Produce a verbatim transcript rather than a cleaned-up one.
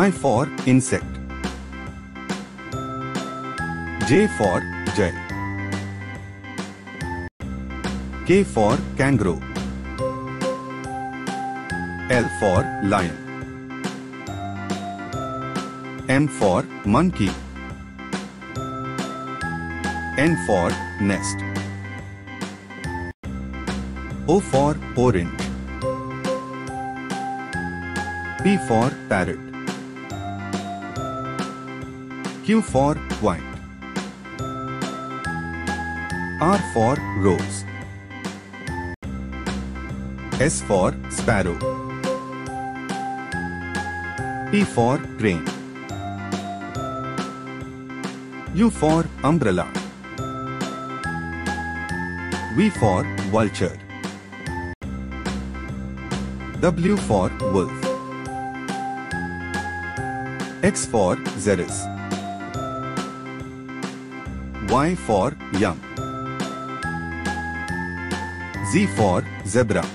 I for insect. J for jay. K for kangaroo. L for lion. M for monkey. N for nest. O for orange. P for parrot. Q for white. R for rose. S for sparrow. T for train. U for umbrella. V for vulture. W for wolf. X for xeris. Y for yum. Z for zebra.